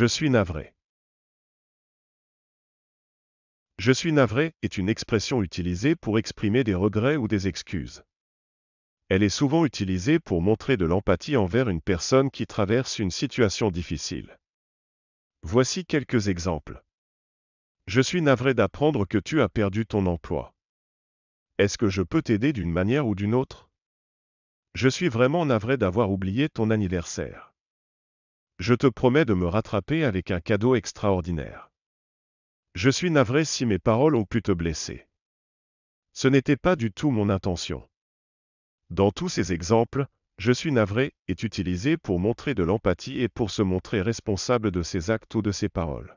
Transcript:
Je suis navré. Je suis navré est une expression utilisée pour exprimer des regrets ou des excuses. Elle est souvent utilisée pour montrer de l'empathie envers une personne qui traverse une situation difficile. Voici quelques exemples. Je suis navré d'apprendre que tu as perdu ton emploi. Est-ce que je peux t'aider d'une manière ou d'une autre? Je suis vraiment navré d'avoir oublié ton anniversaire. Je te promets de me rattraper avec un cadeau extraordinaire. Je suis navré si mes paroles ont pu te blesser. Ce n'était pas du tout mon intention. Dans tous ces exemples, je suis navré est utilisé pour montrer de l'empathie et pour se montrer responsable de ses actes ou de ses paroles.